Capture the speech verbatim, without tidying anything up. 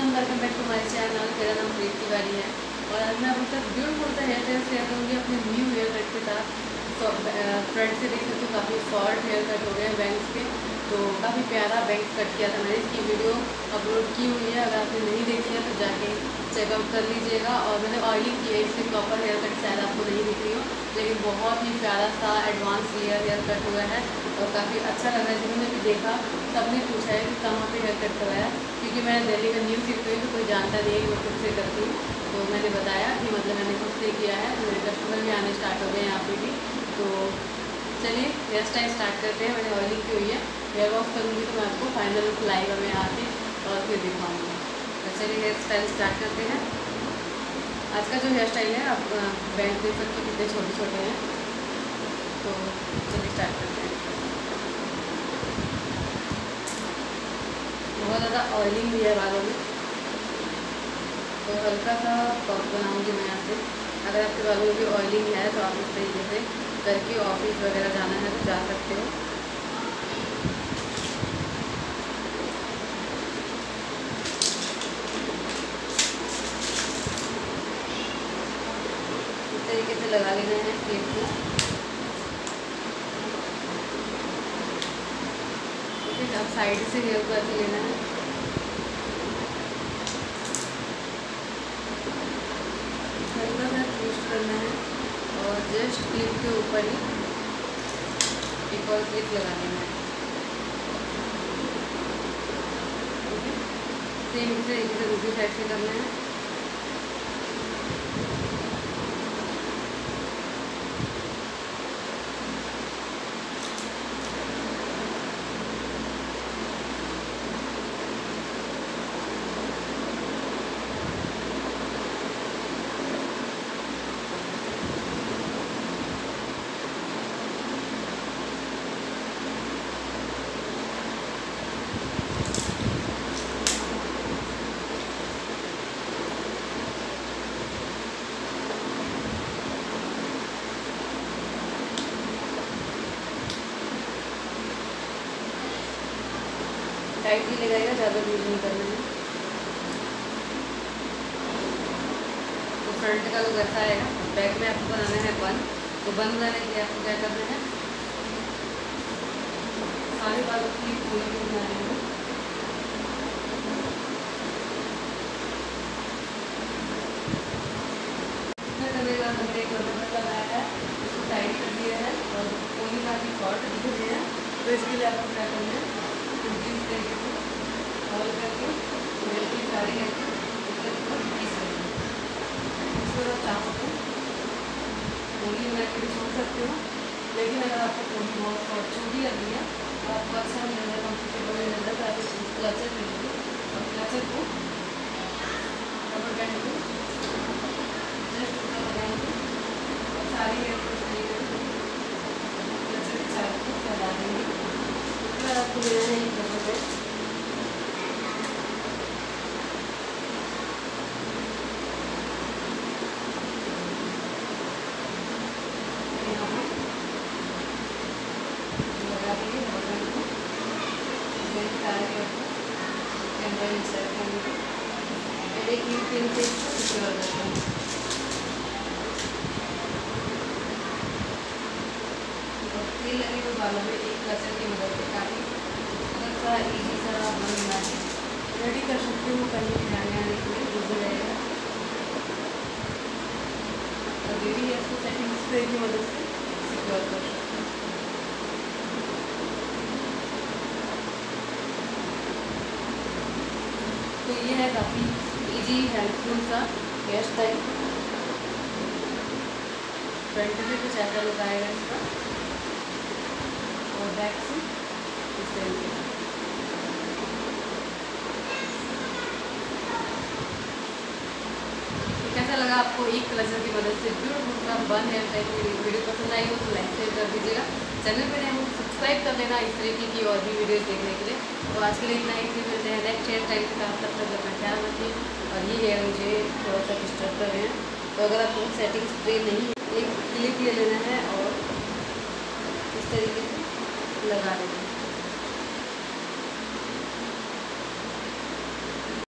Welcome welcome back to my channel. मेरा नाम प्रीति तिवारी है और मैं अभी तक ब्यूटीफुल सा हेयर कट शेयर करूँगी अपने न्यू हेयर कट के साथ। तो फ्रंट से देख सकते हो काफ़ी शॉर्ट हेयर कट हो गए बैंक्स के, तो काफ़ी प्यारा बैंक्स कट किया था मैंने। इसकी वीडियो अपलोड की हुई है, अगर आपने नहीं देखी है तो जाके चेकआउट कर लीजिएगा। और मैंने ऑयली किया, इससे प्रॉपर हेयर कट शायद आपको नहीं दिख रही हो, लेकिन बहुत ही प्यारा सा एडवांस हेयर हेयर कट हुआ है और काफ़ी अच्छा लग रहा है। जिन्होंने भी देखा सबने पूछा है कि कहाँ पे हेयर कट करवाया, क्योंकि मैं दिल्ली का न्यू सीखती हूँ तो कोई जानता नहीं है कि मैं खुद से करती हूँ। तो मैंने बताया कि मतलब मैंने खुद से किया है, तो मेरे कस्टमर भी आने स्टार्ट हो गए यहाँ पे भी। तो चलिए हेयर स्टाइल स्टार्ट करते हैं। मैंने ऑयलिंग की हुई है, हेयर वॉश करूँगी तो मैं आपको फाइनल लुक लाएगा मैं आके और फिर दिखाऊँगी। तो चलिए हेयर स्टाइल स्टार्ट करते हैं। आज का जो हेयर स्टाइल है आप बैंक देख सकते हो कितने छोटे छोटे हैं। तो चलिए स्टार्ट करते हैं। बहुत ज़्यादा ऑयलिंग भी है बालों में, तो हल्का सा पफ बनाऊँगी मैं यहाँ से। अगर आपके बालों में भी ऑयलिंग है तो आप इस तरीके से करके ऑफिस वगैरह जाना है तो जा सकते हो। इस तरीके से लगा लेना है क्लिप को, ठीक है। अब साइड से हेयर को ऐसे लेना है, हल्का सा ट्विस्ट करना है और जस्ट क्लिप के ऊपर ही एक और क्लिप लगा देना है। सेम इसे एक से दूसरी साइड से करना है। टाइट ही लगाएगा, ज़्यादा लूज नहीं करना है। तो फ्रंट का लुक ऐसा आएगा। बैक में आपको बनाना है बन, तो बन बनाने के लिए आपको क्या करना है, सारे बालों की पूरी बनानी है। हमने एक रबर बन लगाया है, उसको टाइट कर दिया है और पूरी काफ़ी शॉर्ट दिख रही है, तो इसके लिए आपको क्या करना है, हॉल करके मेरे सारे पीस रखना। इसको आप चाहो तो पूरी बना के भी छोड़ सकते हो, लेकिन अगर आपको पूरी बहुत शॉर्ट छोटी लग रही है तो आपको अच्छा नहीं लग रहा, कंफर्टेबल नहीं लग रहा, तो आप इसको क्लचर ले लीजिए और क्लचर को रबर बैंड को जस्ट ऊपर लगाएंगे और सारी हेयर को क्लचर के चारों को फैला देंगे। उसके बाद आपको लेना है एक रबर बैंड, तीन से सिक्योर करते हैं। तेल लगे हुए बालों में एक क्लचर की मदद से काफ़ी थोड़ा सा ईजी सा बन बना के रेडी कर सकते हो। कहीं भी जाने आने के लिए यूज रहेगा। और रेडी है इसको सेटिंग स्प्रे की मदद से सिक्योर कर सकते हो। तो ये है काफ़ी इजी हेल्पफुल सा हेयर स्टाइल। फ्रंट से कुछ ऐसा लुक आएगा इसका और बैक से इस तरीके का। कैसा लगा आपको एक क्लचर की मदद से ब्यूटीफुल का बन हेयर स्टाइल? मेरी वीडियो पसंद आई हो तो लाइक शेयर कर दीजिएगा, चैनल पर हम सब्सक्राइब कर देना इस तरीके की और भी वीडियोस देखने के लिए। तो आज के लिए इतना ही, फिर मिलते हैं नेक्स्ट हेयर स्टाइल के साथ। तब तक अपना ख्याल रखिए। और ये हेयर मुझे थोड़ा सा डिस्टर्ब कर रहे हैं, तो अगर आपको सेटिंग स्प्रे नहीं, एक क्लिप ले लेना है और इस तरीके से लगा लेना है।